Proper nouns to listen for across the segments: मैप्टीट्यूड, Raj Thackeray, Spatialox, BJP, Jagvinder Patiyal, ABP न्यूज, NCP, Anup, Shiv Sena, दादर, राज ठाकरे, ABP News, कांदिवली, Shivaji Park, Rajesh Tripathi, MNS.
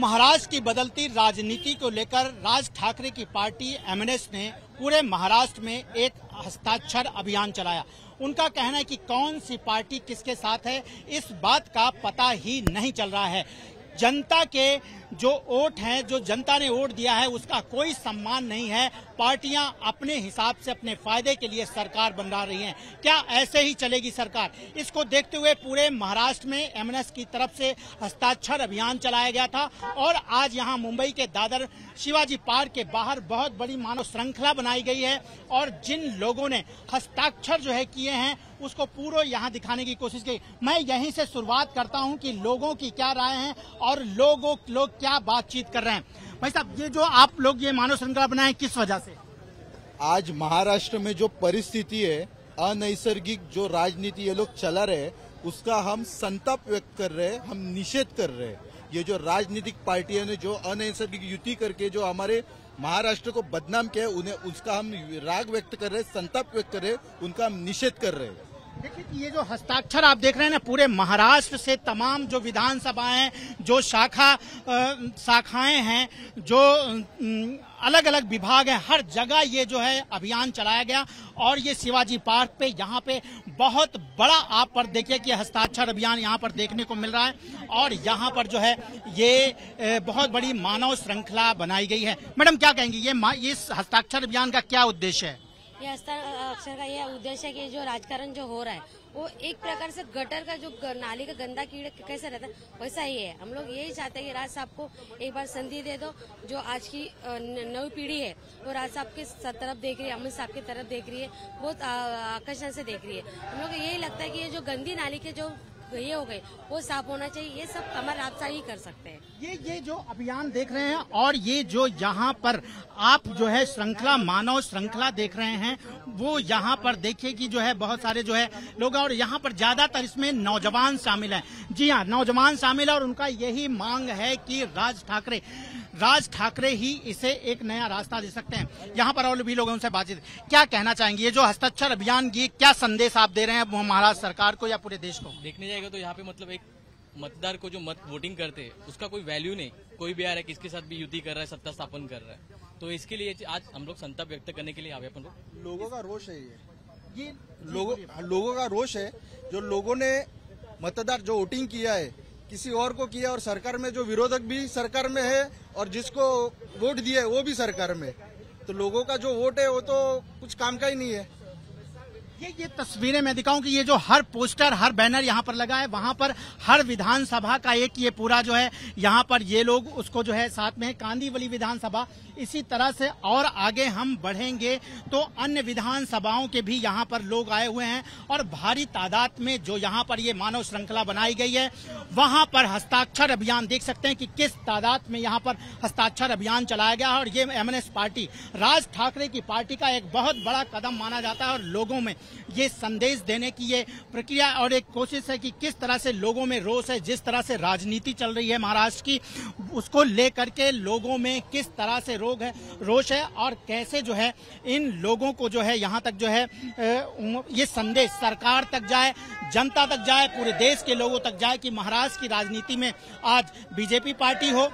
महाराष्ट्र की बदलती राजनीति को लेकर राज ठाकरे की पार्टी एमएनएस ने पूरे महाराष्ट्र में एक हस्ताक्षर अभियान चलाया। उनका कहना है कि कौन सी पार्टी किसके साथ है इस बात का पता ही नहीं चल रहा है। जनता के जो वोट हैं, जो जनता ने वोट दिया है, उसका कोई सम्मान नहीं है। पार्टियां अपने हिसाब से अपने फायदे के लिए सरकार बना रही हैं। क्या ऐसे ही चलेगी सरकार? इसको देखते हुए पूरे महाराष्ट्र में एमएनएस की तरफ से हस्ताक्षर अभियान चलाया गया था और आज यहां मुंबई के दादर शिवाजी पार्क के बाहर बहुत बड़ी मानव श्रृंखला बनाई गई है और जिन लोगों ने हस्ताक्षर जो है किए हैं उसको पूरा यहाँ दिखाने की कोशिश की। मैं यहीं से शुरुआत करता हूँ कि लोगों की क्या राय है और लोग क्या बातचीत कर रहे हैं। भाई साहब, ये जो आप लोग ये मानव श्रृंखला बनाए किस वजह से? आज महाराष्ट्र में जो परिस्थिति है, अनैसर्गिक जो राजनीति ये लोग चला रहे हैं, उसका हम संताप व्यक्त कर रहे हैं, हम निषेध कर रहे हैं। ये जो राजनीतिक पार्टियों ने जो अनैसर्गिक युति करके जो हमारे महाराष्ट्र को बदनाम किया है, उन्हें उसका हम राग व्यक्त कर रहे हैं, संताप व्यक्त कर रहे हैं, उनका हम निषेध कर रहे हैं। देखिए, ये जो हस्ताक्षर आप देख रहे हैं ना, पूरे महाराष्ट्र से तमाम जो विधानसभाएं, जो शाखाएं हैं, जो अलग अलग विभाग है, हर जगह ये जो है अभियान चलाया गया और ये शिवाजी पार्क पे यहाँ पे बहुत बड़ा आप पर देखिए कि हस्ताक्षर अभियान यहाँ पर देखने को मिल रहा है और यहाँ पर जो है ये बहुत बड़ी मानव श्रृंखला बनाई गई है। मैडम क्या कहेंगी, ये इस हस्ताक्षर अभियान का क्या उद्देश्य है? ये हस्ताक्षर का यह उद्देश्य है कि जो राजकारण जो हो रहा है वो एक प्रकार से गटर का जो नाली का गंदा कीड़ा कैसा रहता है वैसा ही है। हम लोग यही चाहते हैं कि राज साहब को एक बार संधि दे दो। जो आज की नई पीढ़ी है वो राज साहब के तरफ देख रही है, अमित साहब की तरफ देख रही है, बहुत आकर्षण से देख रही है। हम लोग यही लगता है कि ये जो गंदी नाली के जो ये हो गए वो साफ होना चाहिए। ये सब कमर हादसा ही कर सकते हैं। ये जो अभियान देख रहे हैं और ये जो यहाँ पर आप जो है श्रृंखला, मानव श्रृंखला देख रहे हैं, वो यहाँ पर देखिए कि जो है बहुत सारे जो है लोग और यहाँ पर ज्यादातर इसमें नौजवान शामिल हैं। जी हाँ, नौजवान शामिल है और उनका यही मांग है कि राज ठाकरे ही इसे एक नया रास्ता दे सकते हैं। यहाँ पर और भी लोग हैं, उनसे बातचीत। क्या कहना चाहेंगे, ये जो हस्ताक्षर अभियान की क्या संदेश आप दे रहे हैं महाराष्ट्र सरकार को या पूरे देश को? देखने जाएगा तो यहाँ पे मतलब एक मतदार को जो वोटिंग करते हैं उसका कोई वैल्यू नहीं। कोई भी आ रहा है, किसके साथ भी युति कर रहा है, सत्ता स्थापन कर रहा है, तो इसके लिए आज हम लोग संताप व्यक्त करने के लिए आए। अपन लोगों का रोष है, ये लोगों का रोष है। जो लोगों ने मतदार जो वोटिंग किया है किसी और को किया और सरकार में जो विरोधक भी सरकार में है और जिसको वोट दिया है वो भी सरकार में, तो लोगों का जो वोट है वो तो कुछ काम का ही नहीं है। ये तस्वीरें मैं दिखाऊं कि ये जो हर पोस्टर, हर बैनर यहाँ पर लगा है, वहाँ पर हर विधानसभा का एक ये पूरा जो है यहाँ पर ये लोग उसको जो है साथ में कांदिवली विधानसभा, इसी तरह से और आगे हम बढ़ेंगे तो अन्य विधानसभाओं के भी यहाँ पर लोग आए हुए हैं और भारी तादाद में जो यहाँ पर ये मानव श्रृंखला बनाई गई है वहाँ पर हस्ताक्षर अभियान देख सकते हैं कि किस तादाद में यहाँ पर हस्ताक्षर अभियान चलाया गया और ये एमएनएस पार्टी, राज ठाकरे की पार्टी का एक बहुत बड़ा कदम माना जाता है और लोगों में ये संदेश देने की ये प्रक्रिया और एक कोशिश है कि किस तरह से लोगों में रोष है, जिस तरह से राजनीति चल रही है महाराष्ट्र की, उसको लेकर के लोगों में किस तरह से रोष है और कैसे जो है इन लोगों को जो है यहाँ तक जो है ये संदेश सरकार तक जाए, जनता तक जाए, पूरे देश के लोगों तक जाए कि महाराष्ट्र की राजनीति में आज बीजेपी पार्टी हो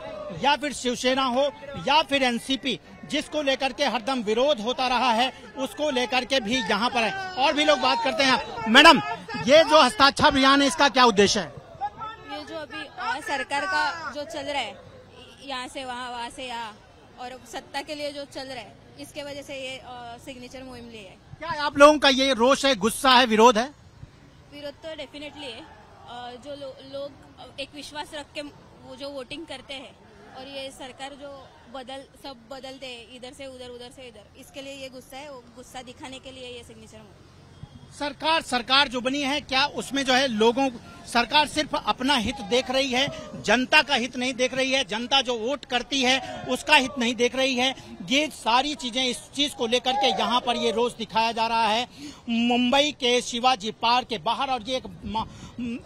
या फिर शिवसेना हो या फिर एनसीपी, जिसको लेकर के हरदम विरोध होता रहा है, उसको लेकर के भी यहाँ पर है। और भी लोग बात करते हैं। मैडम, ये जो हस्ताक्षर अभियान है इसका क्या उद्देश्य है? ये जो अभी सरकार का जो चल रहा है, यहाँ से वहाँ, वहाँ से यहाँ, और सत्ता के लिए जो चल रहा है, इसके वजह से ये सिग्नेचर मुहिम ली है। क्या आप लोगों का ये रोष है, गुस्सा है, विरोध है? विरोध तो डेफिनेटली है। जो लोग एक विश्वास रख के वो जो वोटिंग करते हैं और ये सरकार जो सब बदलते हैं इधर से उधर, उधर से इधर, इसके लिए ये गुस्सा है। वो गुस्सा दिखाने के लिए ये सिग्नेचर मुहिम। सरकार जो बनी है, क्या उसमें जो है लोगों, सरकार सिर्फ अपना हित देख रही है, जनता का हित नहीं देख रही है, जनता जो वोट करती है उसका हित नहीं देख रही है, ये सारी चीजें, इस चीज को लेकर के यहाँ पर ये रोष दिखाया जा रहा है मुंबई के शिवाजी पार्क के बाहर। और ये एक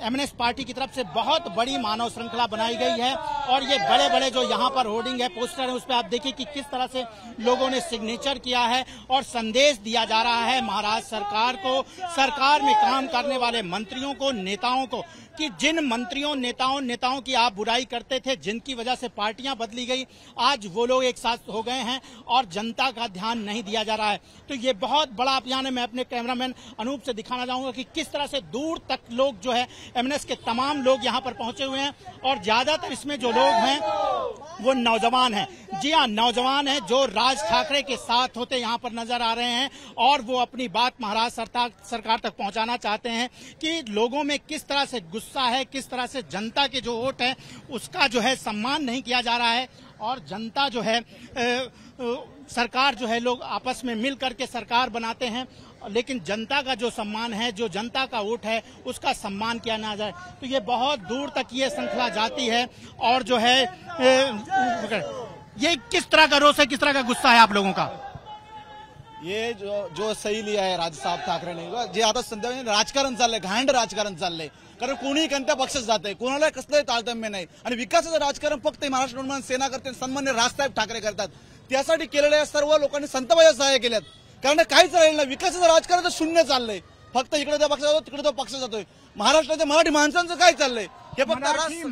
एमएनएस पार्टी की तरफ से बहुत बड़ी मानव श्रृंखला बनाई गई है और ये बड़े बड़े जो यहाँ पर होर्डिंग है, पोस्टर है, उस पर आप देखिए कि किस तरह से लोगों ने सिग्नेचर किया है और संदेश दिया जा रहा है महाराष्ट्र सरकार को, सरकार में काम करने वाले मंत्रियों को, नेताओं को, कि जिन मंत्रियों नेताओं की आप बुराई करते थे, जिनकी वजह से पार्टियां बदली गई, आज वो लोग एक साथ हो गए हैं और जनता का ध्यान नहीं दिया जा रहा है। तो ये बहुत बड़ा अभियान है। मैं अपने कैमरामैन अनूप से दिखाना चाहूंगा कि किस तरह से दूर तक लोग जो है एमएनएस के तमाम लोग यहाँ पर पहुंचे हुए हैं और ज्यादातर इसमें जो लोग हैं वो नौजवान हैं। जी हाँ, नौजवान हैं जो राज ठाकरे के साथ होते यहाँ पर नजर आ रहे हैं और वो अपनी बात महाराष्ट्र सरकार तक पहुंचाना चाहते हैं कि लोगों में किस तरह से गुस्सा है, किस तरह से जनता के जो वोट है उसका जो है सम्मान नहीं किया जा रहा है और जनता जो है सरकार जो है, लोग आपस में मिल करके सरकार बनाते हैं लेकिन जनता का जो सम्मान है, जो जनता का वोट है, उसका सम्मान किया ना जाए। तो ये बहुत दूर तक ये श्रृंखला जाती है और जो है ये किस तरह का रोष है, किस तरह का गुस्सा है आप लोगों का? ये जो सही लिया है राज साहब ठाकरे ने, जे आता सध्या राजकारण चाललंय, घाण राजकारण चाललंय, कारण कोणी कोणत्या पक्षात जाते, कोणाला कसलंही तारतम्य नाही आणि विकासाचं राजकारण फक्त महाराष्ट्र नवनिर्माण सेना करते, सन्माननीय राज साहेब ठाकरे करतात, त्यासाठी केलेल्या सर्व लोकांनी संतबाह्य सहाय्य केल्यात, कारण काहीच राहिलं नाही, विकासाचं राजकारण शून्य चाललंय, फक्त इकडे त्या पक्षात जातो तिकडे तो पक्ष जातोय। महाराष्ट्राच्या मराठी माणसांचं काय चाललंय, ये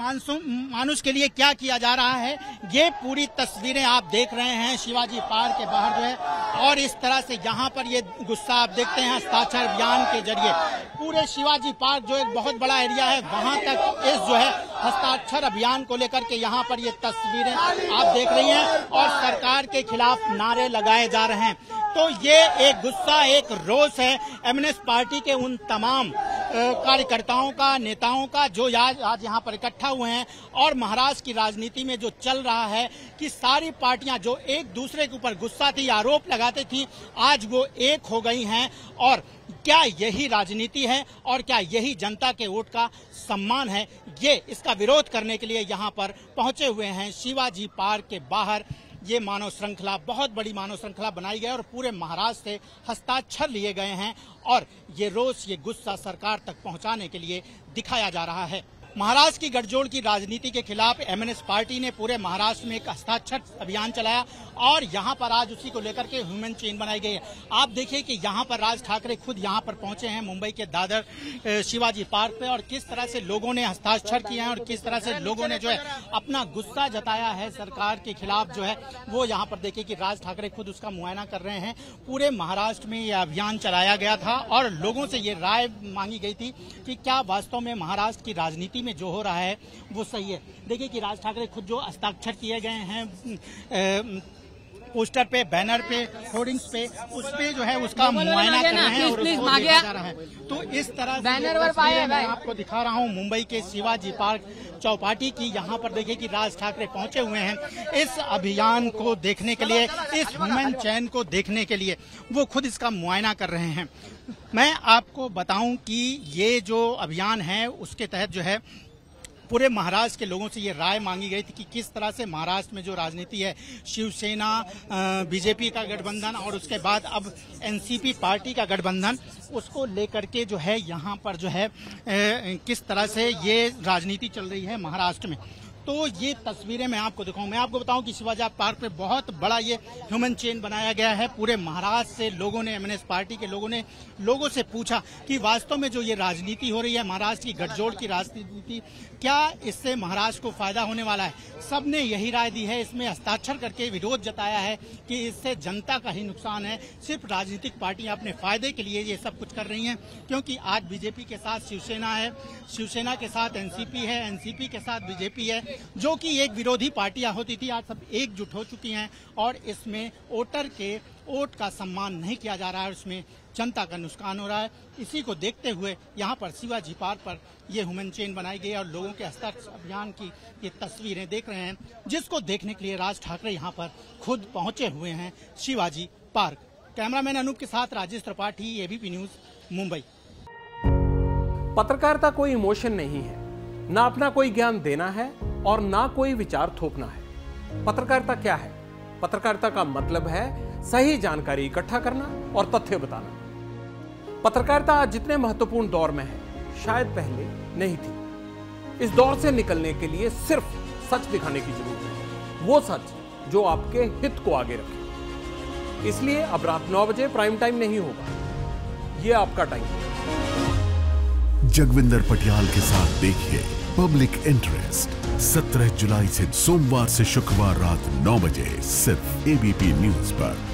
मानुष के लिए क्या किया जा रहा है, ये पूरी तस्वीरें आप देख रहे हैं शिवाजी पार्क के बाहर जो है और इस तरह से यहाँ पर ये गुस्सा आप देखते हैं। हस्ताक्षर अभियान के जरिए पूरे शिवाजी पार्क जो एक बहुत बड़ा एरिया है वहाँ तक इस जो है हस्ताक्षर अभियान को लेकर के यहाँ पर ये तस्वीरें आप देख रही हैं और सरकार के खिलाफ नारे लगाए जा रहे हैं। तो ये एक गुस्सा, एक रोष है एमएनएस पार्टी के उन तमाम कार्यकर्ताओं का, नेताओं का, जो आज यहाँ पर इकट्ठा हुए हैं और महाराष्ट्र की राजनीति में जो चल रहा है कि सारी पार्टियां जो एक दूसरे के ऊपर गुस्सा थी, आरोप लगाती थी, आज वो एक हो गई हैं। और क्या यही राजनीति है और क्या यही जनता के वोट का सम्मान है? ये इसका विरोध करने के लिए यहाँ पर पहुंचे हुए हैं शिवाजी पार्क के बाहर। ये मानव श्रृंखला, बहुत बड़ी मानव श्रृंखला बनाई गई और पूरे महाराष्ट्र से हस्ताक्षर लिए गए हैं और ये रोष, ये गुस्सा सरकार तक पहुंचाने के लिए दिखाया जा रहा है। महाराष्ट्र की गठजोड़ की राजनीति के खिलाफ एमएनएस पार्टी ने पूरे महाराष्ट्र में एक हस्ताक्षर अभियान चलाया और यहाँ पर आज उसी को लेकर के ह्यूमन चेन बनाई गई है। आप देखिए कि यहाँ पर राज ठाकरे खुद यहाँ पर पहुंचे हैं मुंबई के दादर शिवाजी पार्क पे और किस तरह से लोगों ने हस्ताक्षर किए हैं और किस तरह से लोगों ने जो है अपना गुस्सा जताया है सरकार के खिलाफ जो है वो। यहाँ पर देखिए कि राज ठाकरे खुद उसका मुआयना कर रहे हैं। पूरे महाराष्ट्र में ये अभियान चलाया गया था और लोगों से ये राय मांगी गई थी कि क्या वास्तव में महाराष्ट्र की राजनीति में जो हो रहा है वो सही है। देखिए कि राज ठाकरे खुद जो हस्ताक्षर किए गए हैं पोस्टर पे, बैनर पे, होर्डिंग्स पे, उस पे जो है उसका मुआयना कर रहे हैं और उसको देखा जा रहा है। तो इस तरह से मैं आपको दिखा रहा हूं मुंबई के शिवाजी पार्क चौपाटी की। यहाँ पर देखिए कि राज ठाकरे पहुंचे हुए हैं इस अभियान को देखने के लिए, इस ह्यूमन चैन को देखने के लिए, वो खुद इसका मुआयना कर रहे हैं। मैं आपको बताऊं कि ये जो अभियान है उसके तहत जो है पूरे महाराष्ट्र के लोगों से ये राय मांगी गई थी कि किस तरह से महाराष्ट्र में जो राजनीति है, शिवसेना, बीजेपी का गठबंधन और उसके बाद अब एनसीपी पार्टी का गठबंधन, उसको लेकर के जो है यहाँ पर जो है किस तरह से ये राजनीति चल रही है महाराष्ट्र में। तो ये तस्वीरें मैं आपको दिखाऊं। मैं आपको बताऊं कि शिवाजी पार्क पे बहुत बड़ा ये ह्यूमन चेन बनाया गया है। पूरे महाराष्ट्र से लोगों ने, एमएनएस पार्टी के लोगों ने लोगों से पूछा कि वास्तव में जो ये राजनीति हो रही है महाराष्ट्र की, गठजोड़ की राजनीति, क्या इससे महाराष्ट्र को फायदा होने वाला है? सबने यही राय दी है। इसमें हस्ताक्षर करके विरोध जताया है कि इससे जनता का ही नुकसान है, सिर्फ राजनीतिक पार्टियां अपने फायदे के लिए ये सब कुछ कर रही हैं, क्योंकि आज बीजेपी के साथ शिवसेना है, शिवसेना के साथ एनसीपी है, एनसीपी के साथ बीजेपी है, जो कि एक विरोधी पार्टियां होती थी, आज सब एकजुट हो चुकी हैं और इसमें वोटर के वोट का सम्मान नहीं किया जा रहा है, उसमें जनता का नुकसान हो रहा है। इसी को देखते हुए यहाँ पर शिवाजी पार्क पर यह ह्यूमन चेन बनाई गई और लोगों के हस्ताक्षर अभियान की ये तस्वीरें देख रहे हैं, जिसको देखने के लिए राज ठाकरे यहाँ पर खुद पहुंचे हुए हैं शिवाजी पार्क। कैमरामैन अनूप के साथ राजेश त्रिपाठी, एबीपी न्यूज, मुंबई। पत्रकारिता कोई इमोशन नहीं है, ना अपना कोई ज्ञान देना है और ना कोई विचार थोपना है। पत्रकारिता क्या है? पत्रकारिता का मतलब है सही जानकारी इकट्ठा करना और तथ्य बताना। पत्रकारिता आज जितने महत्वपूर्ण दौर में है, शायद पहले नहीं थी। इस दौर से निकलने के लिए सिर्फ सच दिखाने की जरूरत है, वो सच जो आपके हित को आगे रखे। इसलिए अब रात 9 बजे प्राइम टाइम नहीं होगा, ये आपका टाइम है। जगविंदर पटियाल के साथ देखिए पब्लिक इंटरेस्ट 17 जुलाई से सोमवार से शुक्रवार रात 9 बजे सिर्फ ABP न्यूज पर।